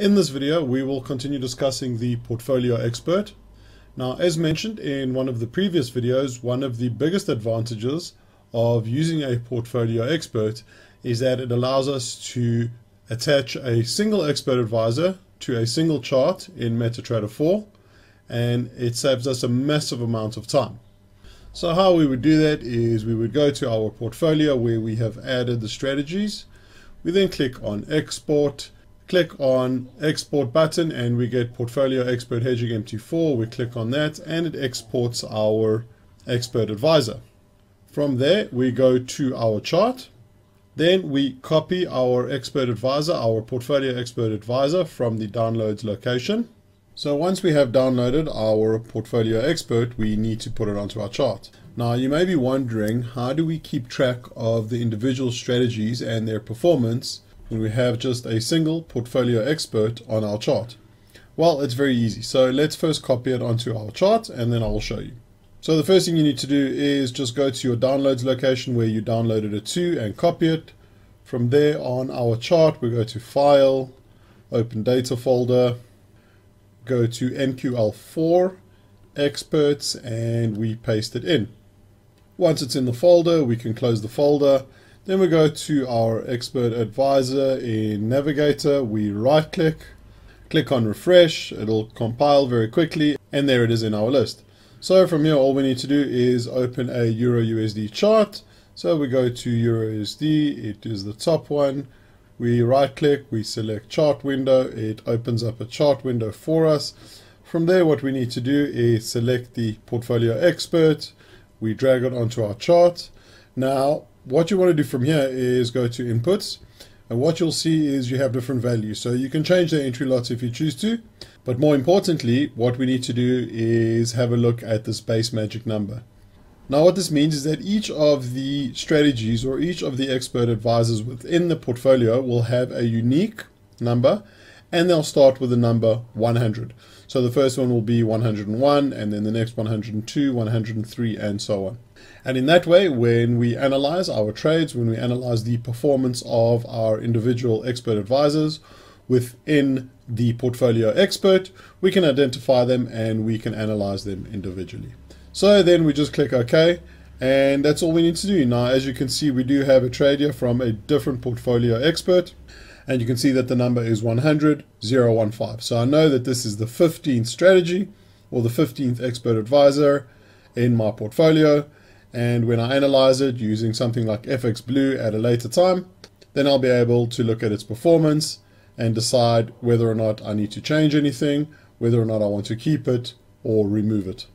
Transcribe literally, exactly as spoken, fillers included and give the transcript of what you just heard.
In this video, we will continue discussing the Portfolio Expert. Now, as mentioned in one of the previous videos, one of the biggest advantages of using a Portfolio Expert is that it allows us to attach a single expert advisor to a single chart in MetaTrader four, and it saves us a massive amount of time. So how we would do that is we would go to our portfolio where we have added the strategies. We then click on Export. Click on Export button and we get Portfolio Expert Hedging M T four. We click on that and it exports our Expert Advisor. From there, we go to our chart. Then we copy our Expert Advisor, our Portfolio Expert Advisor from the downloads location. So once we have downloaded our Portfolio Expert, we need to put it onto our chart. Now, you may be wondering, how do we keep track of the individual strategies and their performance when we have just a single portfolio expert on our chart? Well, it's very easy. So let's first copy it onto our chart and then I'll show you. So the first thing you need to do is just go to your downloads location where you downloaded it to and copy it. From there on our chart, we go to File, Open Data folder, go to M Q L four, Experts, and we paste it in. Once it's in the folder, we can close the folder. Then we go to our Expert Advisor in Navigator, we right click, click on Refresh, it'll compile very quickly, and there it is in our list. So from here all we need to do is open a EURUSD chart. So we go to EURUSD, it is the top one, we right click, we select chart window, it opens up a chart window for us. From there what we need to do is select the Portfolio Expert, we drag it onto our chart. Now, what you want to do from here is go to Inputs, and what you'll see is you have different values. So you can change the entry lots if you choose to, but more importantly, what we need to do is have a look at this base magic number. Now, what this means is that each of the strategies or each of the expert advisors within the portfolio will have a unique number, and they'll start with the number one hundred. So the first one will be one hundred and one, and then the next one hundred and two, one hundred and three, and so on. And in that way, when we analyze our trades, when we analyze the performance of our individual expert advisors within the portfolio expert, we can identify them and we can analyze them individually. So then we just click OK, and that's all we need to do. Now, as you can see, we do have a trade here from a different portfolio expert, and you can see that the number is one hundred, zero one five. So I know that this is the fifteenth strategy or the fifteenth expert advisor in my portfolio. And when I analyze it using something like F X Blue at a later time, then I'll be able to look at its performance and decide whether or not I need to change anything, whether or not I want to keep it or remove it.